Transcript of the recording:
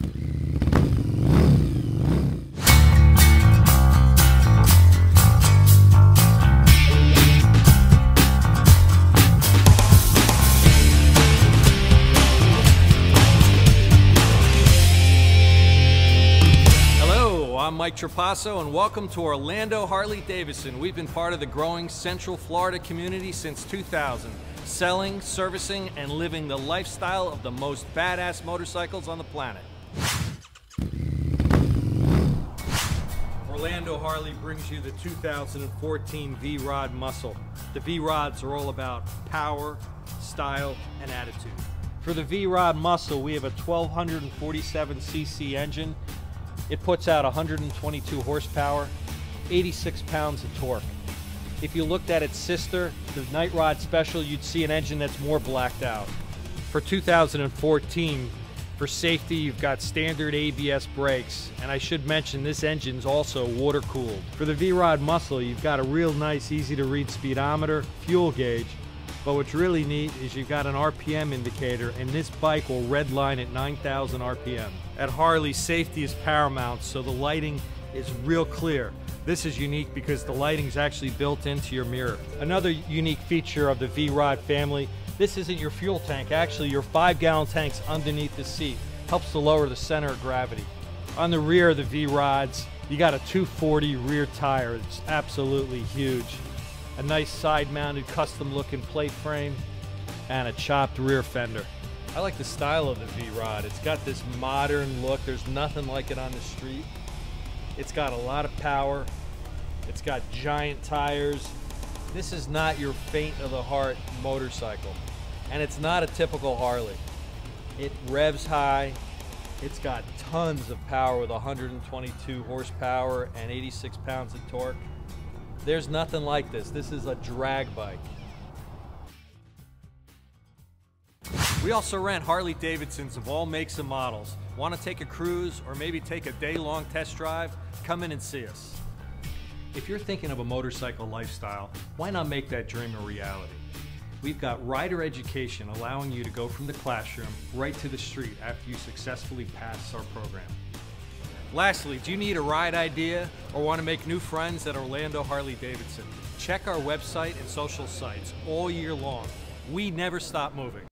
I'm Mike Trapasso and welcome to Orlando Harley-Davidson. We've been part of the growing Central Florida community since 2000, selling, servicing, and living the lifestyle of the most badass motorcycles on the planet. Orlando Harley brings you the 2014 V-Rod Muscle. The V-Rods are all about power, style, and attitude. For the V-Rod Muscle, we have a 1247cc engine. It puts out 122 horsepower, 86 pounds of torque. If you looked at its sister, the Night Rod Special, you'd see an engine that's more blacked out. For 2014, for safety, you've got standard ABS brakes. And I should mention, this engine's also water-cooled. For the V-Rod Muscle, you've got a real nice, easy-to-read speedometer, fuel gauge. But what's really neat is you've got an RPM indicator, and this bike will redline at 9,000 RPM. At Harley, safety is paramount, so the lighting is real clear. This is unique because the lighting's actually built into your mirror. Another unique feature of the V-Rod family, this isn't your fuel tank. Actually, your 5-gallon tank's underneath the seat. Helps to lower the center of gravity. On the rear of the V-Rods, you got a 240 rear tire. It's absolutely huge. A nice side-mounted, custom-looking plate frame, and a chopped rear fender. I like the style of the V-Rod. It's got this modern look. There's nothing like it on the street. It's got a lot of power. It's got giant tires. This is not your faint-of-the-heart motorcycle, and it's not a typical Harley. It revs high. It's got tons of power with 122 horsepower and 86 pounds of torque. There's nothing like this. This is a drag bike. We also rent Harley-Davidsons of all makes and models. Want to take a cruise or maybe take a day-long test drive? Come in and see us. If you're thinking of a motorcycle lifestyle, why not make that dream a reality? We've got rider education allowing you to go from the classroom right to the street after you successfully pass our program. Lastly, do you need a ride idea or want to make new friends at Orlando Harley-Davidson? Check our website and social sites all year long. We never stop moving.